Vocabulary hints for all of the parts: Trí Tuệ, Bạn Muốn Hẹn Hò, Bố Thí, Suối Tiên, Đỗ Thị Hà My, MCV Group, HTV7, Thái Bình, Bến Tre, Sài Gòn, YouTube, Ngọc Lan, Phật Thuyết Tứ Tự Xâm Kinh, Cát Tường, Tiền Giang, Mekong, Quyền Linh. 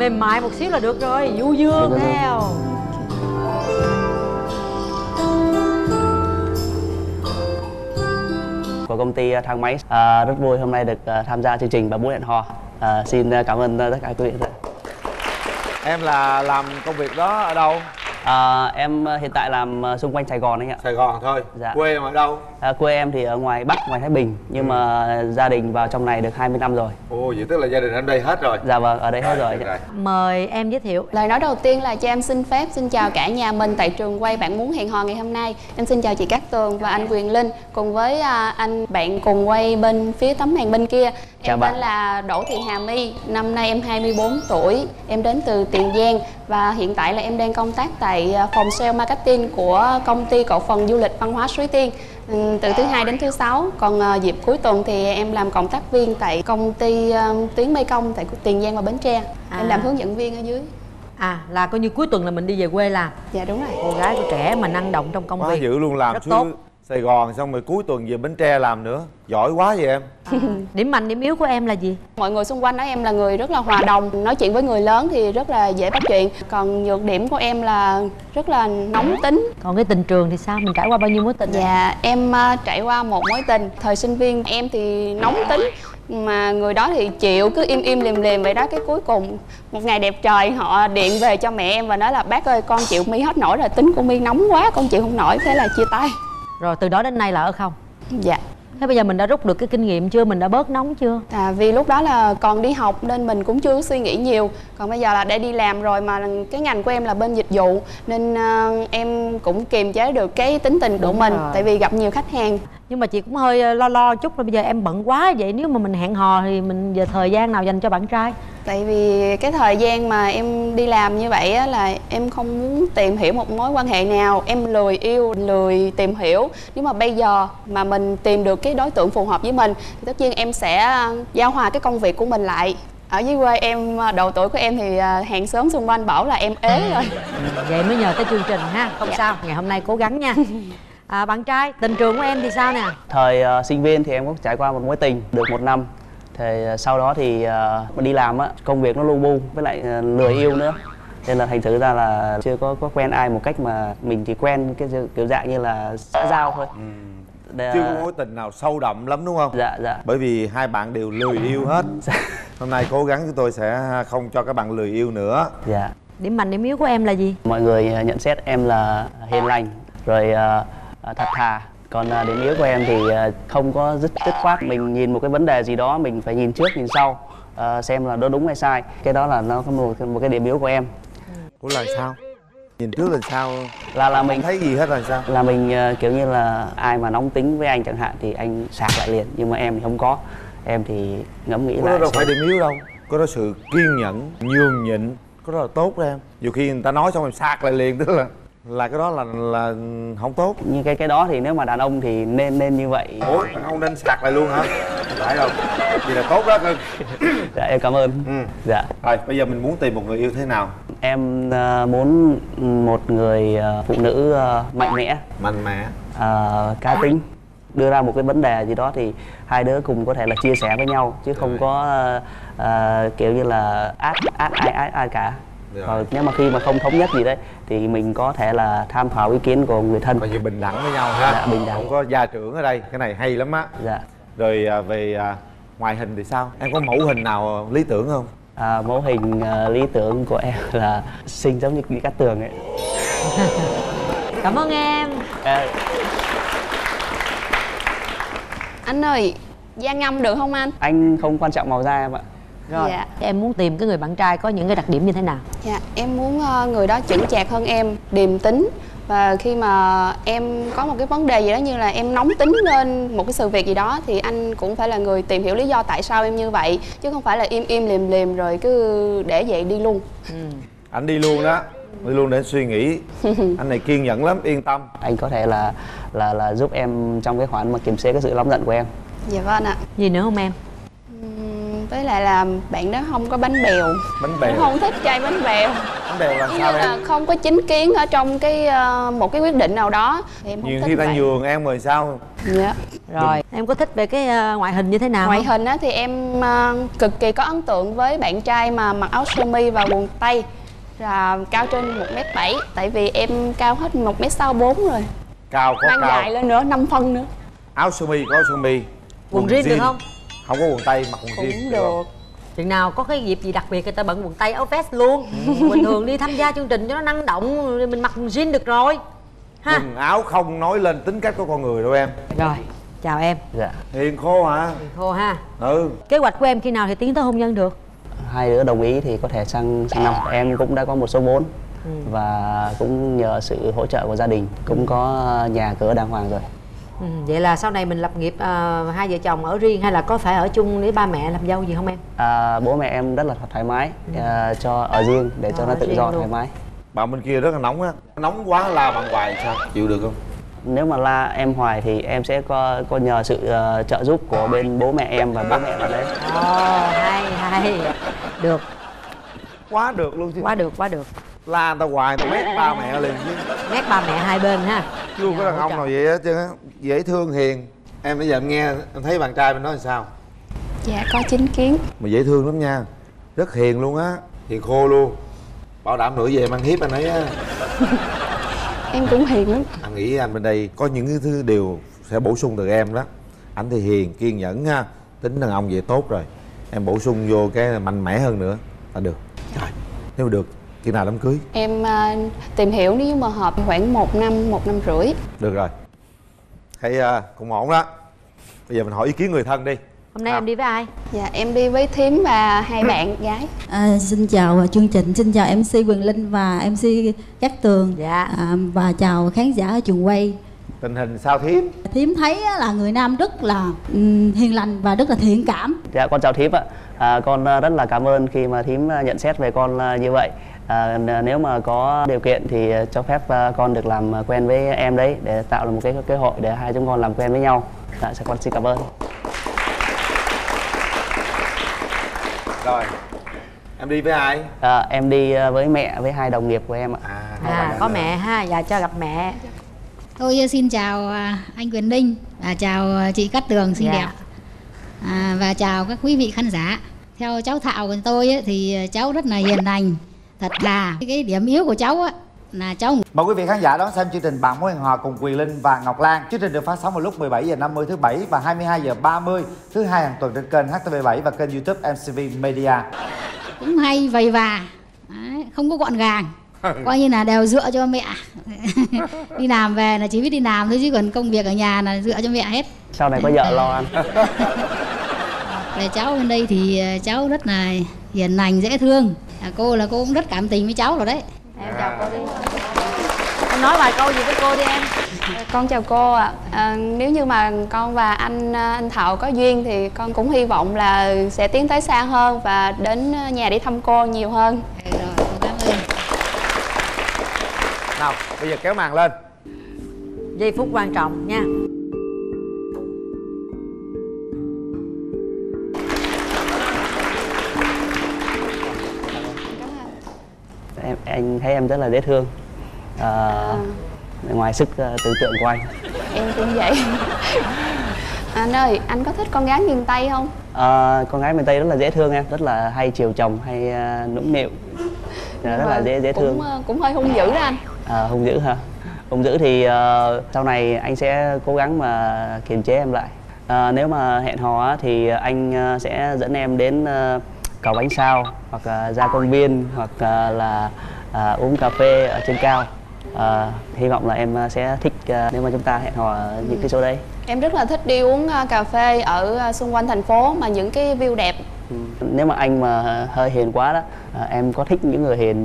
mềm mại một xíu là được rồi, du dương theo. Của công ty Thang Máy, rất vui hôm nay được tham gia chương trình Bạn Muốn Hẹn Hò. Xin cảm ơn tất cả quý vị. Em là làm công việc đó ở đâu? Em hiện tại làm xung quanh Sài Gòn anh ạ. Sài Gòn thôi? Dạ. Quê em ở đâu? Quê em thì ở ngoài Bắc, ngoài Thái Bình. Nhưng mà gia đình vào trong này được 20 năm rồi. Ồ, vậy tức là gia đình ở đây hết rồi? Dạ vâng, ở đây hết rồi. Mời em giới thiệu. Lời nói đầu tiên là cho em xin phép xin chào cả nhà mình tại trường quay Bạn Muốn Hẹn Hò ngày hôm nay. Em xin chào chị Cát Tường và anh Quyền Linh, cùng với anh bạn cùng quay bên phía tấm màn bên kia. Em tên là Đỗ Thị Hà My, năm nay em 24 tuổi. Em đến từ Tiền Giang và hiện tại là em đang công tác tại phòng sale marketing của công ty cổ phần du lịch văn hóa Suối Tiên từ thứ Hai đến thứ Sáu. Còn dịp cuối tuần thì em làm cộng tác viên tại công ty tuyến Mekong tại Tiền Giang và Bến Tre. Em làm hướng dẫn viên ở dưới. Là coi như cuối tuần là mình đi về quê làm. Dạ đúng rồi. Cô gái của trẻ mà năng động trong công việc. Dữ luôn, làm rất tốt. Sài Gòn xong rồi cuối tuần về Bến Tre làm nữa. Giỏi quá vậy em. Điểm mạnh điểm yếu của em là gì? Mọi người xung quanh nói em là người rất là hòa đồng, nói chuyện với người lớn thì rất là dễ bắt chuyện. Còn nhược điểm của em là rất là nóng tính. Còn cái tình trường thì sao? Mình trải qua bao nhiêu mối tình? Dạ em trải qua một mối tình. Thời sinh viên em thì nóng tính, mà người đó thì chịu, cứ im im lìm lìm vậy đó. Cái cuối cùng một ngày đẹp trời họ điện về cho mẹ em và nói là bác ơi con chịu My hết nổi rồi, tính của My nóng quá, con chịu không nổi. Thế là chia tay. Rồi từ đó đến nay là ở không? Dạ. Thế bây giờ mình đã rút được cái kinh nghiệm chưa? Mình đã bớt nóng chưa? Vì lúc đó là còn đi học nên mình cũng chưa suy nghĩ nhiều. Còn bây giờ là để đi làm rồi, mà cái ngành của em là bên dịch vụ nên em cũng kiềm chế được cái tính tình của mình. Tại vì gặp nhiều khách hàng. Nhưng mà chị cũng hơi lo chút rồi, bây giờ em bận quá vậy, nếu mà mình hẹn hò thì mình giờ thời gian nào dành cho bạn trai? Tại vì cái thời gian mà em đi làm như vậy á, là em không muốn tìm hiểu một mối quan hệ nào. Em lười yêu, lười tìm hiểu. Nếu mà bây giờ mà mình tìm được cái đối tượng phù hợp với mình thì tất nhiên em sẽ giao hòa cái công việc của mình lại. Ở dưới quê em, độ tuổi của em thì hàng xóm xung quanh bảo là em ế rồi. Vậy mới nhờ tới chương trình ha. Không sao, ngày hôm nay cố gắng nha. Bạn trai, tình trường của em thì sao nè? Thời sinh viên thì em cũng trải qua một mối tình được một năm. Thì sau đó thì đi làm á, công việc nó lu bu với lại lười yêu nữa, nên là thành thử ra là chưa có quen ai một cách mà mình chỉ quen cái kiểu dạng như là xã giao thôi. Chưa có mối tình nào sâu đậm lắm đúng không? Dạ dạ. Bởi vì hai bạn đều lười yêu hết. Hôm nay cố gắng chúng tôi sẽ không cho các bạn lười yêu nữa. Dạ. Điểm mạnh điểm yếu của em là gì? Mọi người nhận xét em là hiền lành, rồi thật thà. Còn điểm yếu của em thì không có dứt khoát. Mình nhìn một cái vấn đề gì đó mình phải nhìn trước nhìn sau, xem là đó đúng hay sai. Cái đó là nó có một cái điểm yếu của em. Ủa là sao? Nhìn trước là sao? Là mình thấy gì hết là sao? Là mình kiểu như là ai mà nóng tính với anh chẳng hạn thì anh sạc lại liền. Nhưng mà em thì không có. Em thì ngẫm nghĩ lại. Có đâu phải điểm yếu đâu. Có đó sự kiên nhẫn, nhường nhịn. Có đó là tốt đó em. Nhiều khi người ta nói xong em sạc lại liền, tức là cái đó là không tốt. Như cái đó thì nếu mà đàn ông thì nên như vậy. Ủa, không nên sạc lại luôn hả? Phải đâu, vì là tốt đó. Dạ em cảm ơn. Dạ. Rồi bây giờ mình muốn tìm một người yêu thế nào? Em muốn một người phụ nữ mạnh mẽ, cá tính, đưa ra một cái vấn đề gì đó thì hai đứa cùng có thể là chia sẻ với nhau, chứ không có kiểu như là át ai cả. Rồi nếu mà khi mà không thống nhất gì đấy thì mình có thể là tham khảo ý kiến của người thân. Coi như bình đẳng với nhau ha. Dạ, bình đẳng. Không có gia trưởng ở đây, cái này hay lắm á. Dạ. Rồi về ngoại hình thì sao? Em có mẫu hình nào lý tưởng không? Mẫu hình lý tưởng của em là xinh giống như Cát Tường ấy. Cảm ơn em. Anh ơi, da ngâm được không anh? Anh không quan trọng màu da em ạ. Rồi. Dạ. Em muốn tìm cái người bạn trai có những cái đặc điểm như thế nào? Dạ, em muốn người đó chững chạc hơn em, điềm tĩnh. Và khi mà em có một cái vấn đề gì đó như là em nóng tính lên một cái sự việc gì đó thì anh cũng phải là người tìm hiểu lý do tại sao em như vậy, chứ không phải là im im lìm lìm rồi cứ để vậy đi luôn. Anh đi luôn đó, đi luôn để suy nghĩ. Anh này kiên nhẫn lắm, yên tâm. Anh có thể là giúp em trong cái khoản mà kiềm chế cái sự nóng giận của em. Dạ vâng ạ. Gì nữa không em? với lại là bạn đó không có bánh bèo. Bánh bèo không thích chay bánh bèo. Bánh bèo làm sao em? Là không có chính kiến ở trong cái một cái quyết định nào đó thì em không thích. Khi ta nhường em rồi sao? Dạ. Rồi em có thích về cái ngoại hình như thế nào? Ngoại hình á thì em cực kỳ có ấn tượng với bạn trai mà mặc áo sơ mi và quần tây, là cao trên 1m7. Tại vì em cao hết 1m64 rồi. Cao có mang cao, dài lên nữa, 5 phân nữa. Áo sơ mi có áo sơ mi, quần jean được không? Không có quần tây, mặc quần jean cũng được. Chừng nào có cái dịp gì đặc biệt người ta bận quần tây áo vest luôn. Bình thường đi tham gia chương trình cho nó năng động mình mặc quần jean được rồi ha. Quần áo không nói lên tính cách của con người đâu em. Rồi, chào em. Dạ. Hiền khô hả? Hiền khô ha. Ừ. Kế hoạch của em khi nào thì tiến tới hôn nhân được? Hai đứa đồng ý thì có thể sang năm. Em cũng đã có một số vốn. Ừ. Và cũng nhờ sự hỗ trợ của gia đình cũng có nhà cửa đàng hoàng rồi. Ừ, vậy là sau này mình lập nghiệp hai vợ chồng ở riêng hay là có phải ở chung với ba mẹ làm dâu gì không em? Bố mẹ em rất là thoải mái, cho ở riêng để cho nó tự do thoải mái. Bạn bên kia rất là nóng á, nóng quá la bạn hoài sao chịu được không? Nếu mà la em hoài thì em sẽ có nhờ sự trợ giúp của bên bố mẹ em và bố mẹ bạn đấy. Hay được, quá được luôn chứ. Quá được la tao hoài tao mét ba mẹ liền chứ. Mét ba mẹ hai bên ha. Chưa có đàn ông nào vậy hết trơn á, dễ thương hiền. Em bây giờ em nghe em thấy bạn trai mình nói làm sao? Dạ có chính kiến. Mà dễ thương lắm nha, rất hiền luôn á, hiền khô luôn. Bảo đảm nửa về mang hiếp anh ấy á. Em cũng hiền lắm. Anh nghĩ anh bên đây có những thứ điều sẽ bổ sung từ em đó. Anh thì hiền, kiên nhẫn ha, tính đàn ông vậy tốt rồi. Em bổ sung vô cái mạnh mẽ hơn nữa là được. Rồi, nếu mà được khi nào đám cưới? Em tìm hiểu nếu mà hợp khoảng 1 năm, 1 năm rưỡi. Được rồi. Thấy cũng ổn đó. Bây giờ mình hỏi ý kiến người thân đi. Hôm nay em đi với ai? Dạ em đi với Thím và hai bạn gái. Xin chào chương trình, xin chào MC Quyền Linh và MC Cát Tường. Dạ. Và chào khán giả ở trường quay. Tình hình sao Thím? Thím thấy là người nam rất là hiền lành và rất là thiện cảm. Dạ con chào Thím ạ. Con rất là cảm ơn khi mà Thím nhận xét về con như vậy. Nếu mà có điều kiện thì cho phép con được làm quen với em đấy, để tạo ra một cái cơ hội để hai chúng con làm quen với nhau. Dạ con xin cảm ơn. Rồi em đi với ai? Em đi với mẹ, với hai đồng nghiệp của em ạ. Có mẹ ha. Dạ cho gặp mẹ. Tôi xin chào anh Quyền Linh và chào chị Cát Tường xinh đẹp, và chào các quý vị khán giả. Theo cháu Thảo của tôi ấy, thì cháu rất là hiền lành, thật thà. Cái điểm yếu của cháu á là cháu. Mời quý vị khán giả đón xem chương trình Bạn Muốn Hẹn Hò cùng Quyền Linh và Ngọc Lan. Chương trình được phát sóng vào lúc 17h50 thứ Bảy và 22h30 thứ Hai hàng tuần trên kênh HTV7 và kênh YouTube MCV Media. Cũng hay vầy và đấy, không có gọn gàng, coi như là đều dựa cho mẹ. Đi làm về là chỉ biết đi làm thôi, chứ còn công việc ở nhà là dựa cho mẹ hết. Sau này có vợ lo anh. Về cháu bên đây thì cháu rất là hiền lành, dễ thương. Cô cũng rất cảm tình với cháu rồi đấy. Em chào cô đi. Em nói vài câu gì với cô đi em. Con chào cô ạ. Nếu như mà con và anh Thảo có duyên thì con cũng hy vọng là sẽ tiến tới xa hơn và đến nhà để thăm cô nhiều hơn. Rồi, cô cảm ơn. Nào, bây giờ kéo màn lên. Giây phút quan trọng nha. Anh thấy em rất là dễ thương, ngoài sức tưởng tượng của anh. Em cũng vậy. Anh ơi, anh có thích con gái miền Tây không? Con gái miền Tây rất là dễ thương em, rất là hay chiều chồng, hay nũng nịu, rất là dễ thương. Cũng hơi hung dữ đó anh. Hung dữ hả? Hung dữ thì sau này anh sẽ cố gắng mà kiềm chế em lại. Nếu mà hẹn hò thì anh sẽ dẫn em đến cầu bánh sao, hoặc ra công viên, hoặc là uống cà phê ở trên cao. Hy vọng là em sẽ thích nếu mà chúng ta hẹn hò những cái chỗ đấy. Em rất là thích đi uống cà phê ở xung quanh thành phố mà những cái view đẹp. Nếu mà anh mà hơi hiền quá đó, em có thích những người hiền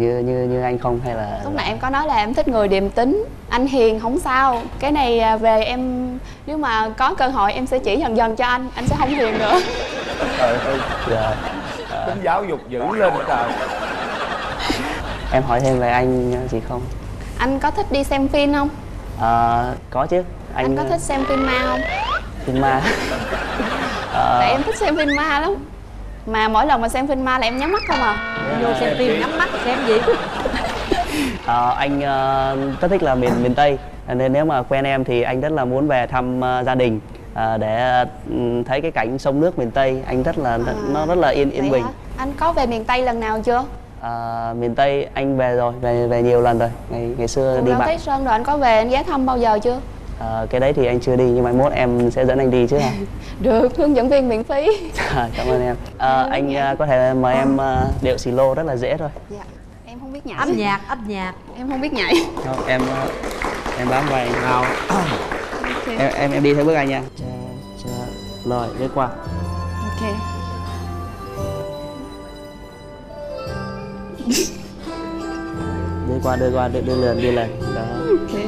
như anh không, hay là lúc nãy em có nói là em thích người điềm tính, anh hiền không sao. Cái này về em nếu mà có cơ hội em sẽ chỉ dần dần cho anh sẽ không hiền nữa. Dạ. Tính giáo dục dữ lên trời. Em hỏi thêm về anh gì không? Anh có thích đi xem phim không? Có chứ. Anh có thích xem phim ma không? Phim ma? Tại em thích xem phim ma lắm. Mà mỗi lần mà xem phim ma là em nhắm mắt không à? Vô xem phim nhắm mắt xem gì? Anh rất thích là miền Tây, nên nếu mà quen em thì anh rất là muốn về thăm gia đình để thấy cái cảnh sông nước miền Tây. Anh rất là nó rất là yên bình. Hả? Anh có về miền Tây lần nào chưa? Miền Tây anh về rồi, về nhiều lần rồi. Ngày xưa đi Bạn Thái Sơn rồi anh có về anh ghé thăm bao giờ chưa? Cái đấy thì anh chưa đi, nhưng mai mốt em sẽ dẫn anh đi chứ. Được, hướng dẫn viên miễn phí. Cảm ơn em. Anh có thể mời em điệu xì lô rất là dễ thôi. Dạ. Em không biết nhảy. Âm nhạc. Em không biết nhảy. Không, em bám vào nào. Okay. Em đi theo bước anh nha. Rồi, đi qua. Ok. Đưa qua, đưa lên. Đó. Okay.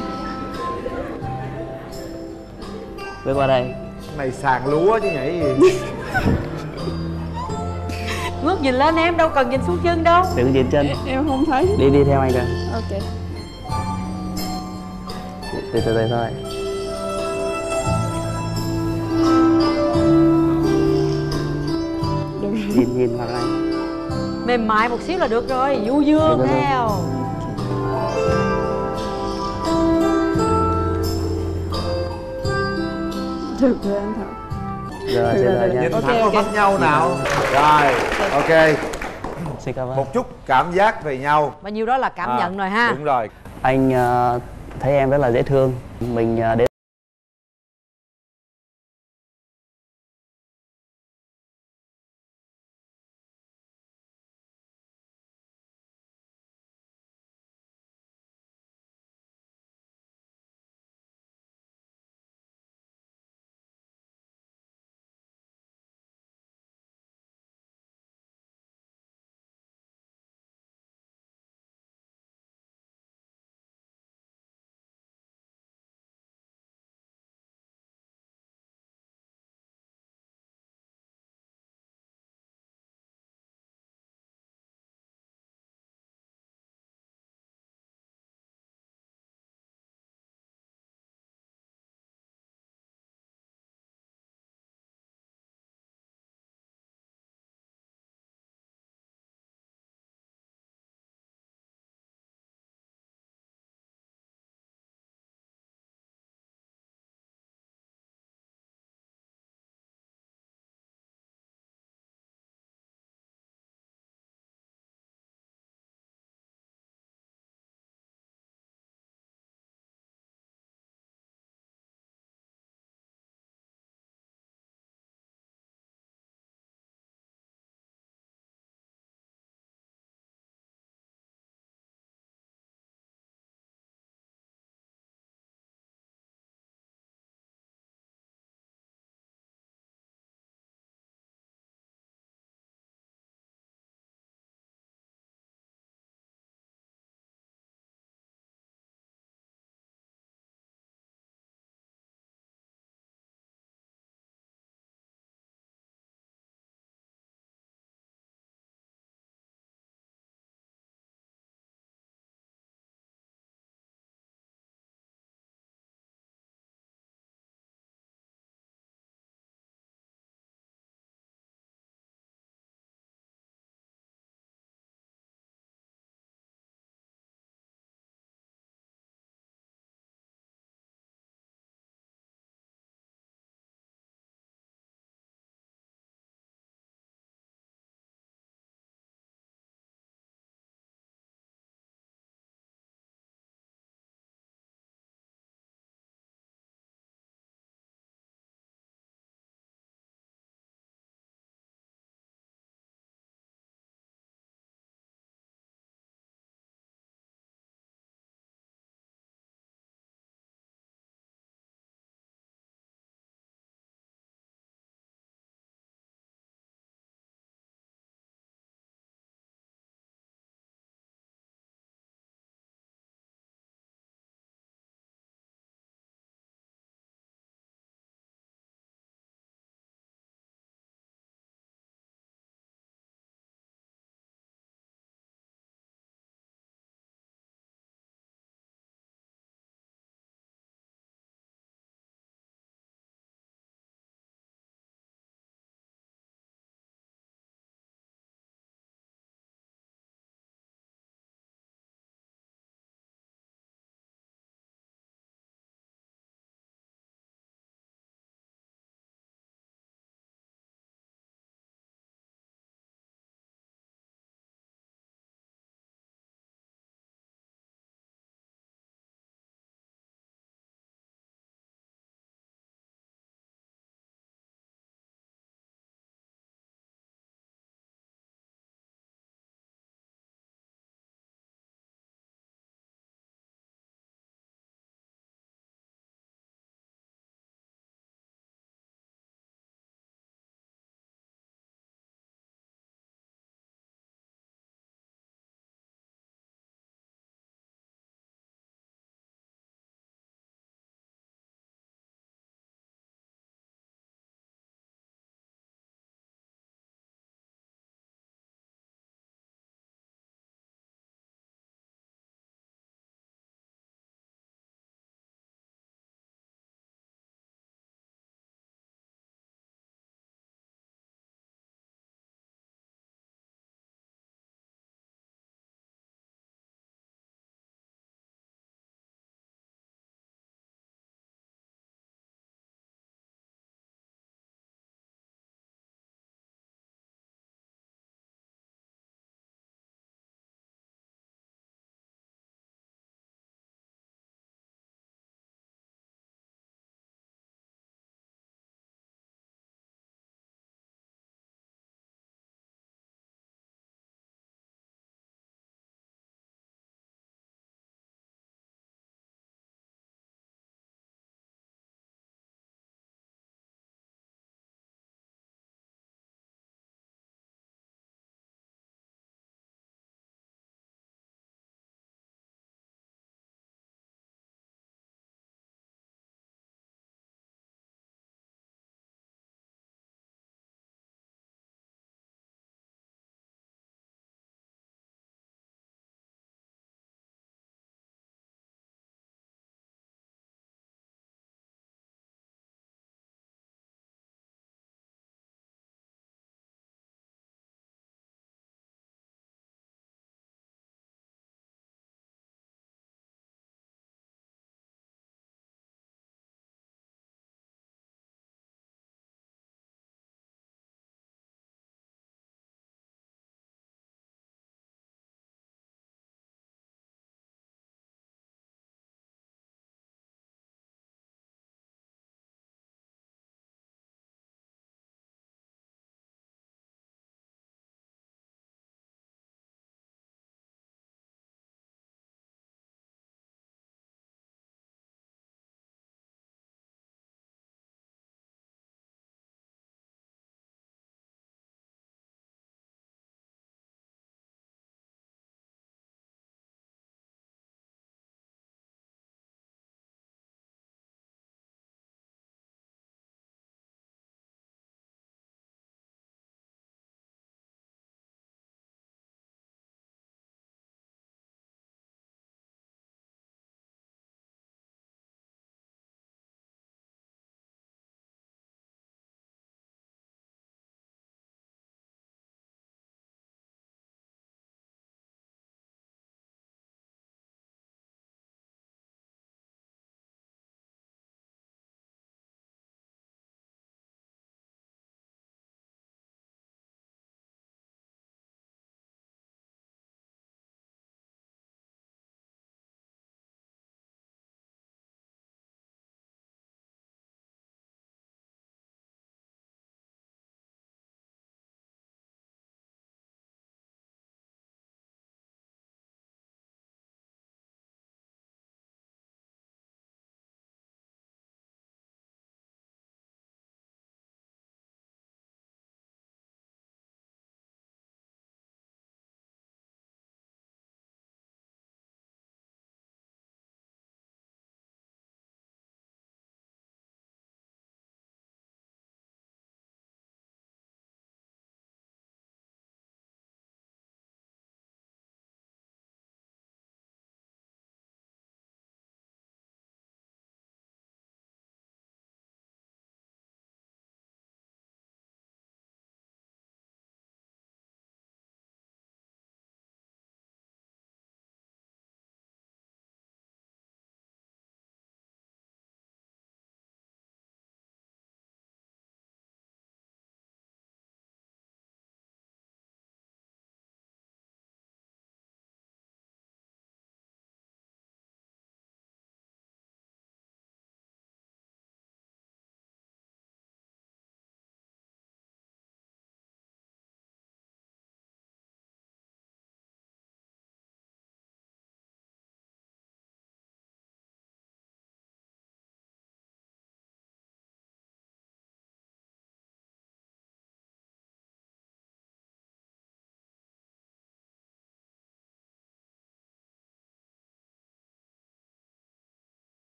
Đưa qua đây. Này sàn lúa chứ nhảy gì. Ngước nhìn lên em, đâu cần nhìn xuống chân đâu. Đừng nhìn chân. Em không thấy. Đi theo anh rồi. Ok. Từ từ thôi. Nhìn vào anh. Mềm mại một xíu là được rồi, du dương theo. Được rồi anh Thảo. Rồi, nhìn thẳng vào mắt nhau nào. Rồi, ok. Xin cảm ơn. Một chút cảm giác về nhau. Bao nhiêu đó là cảm nhận rồi ha. Đúng rồi. Anh thấy em rất là dễ thương. Mình đến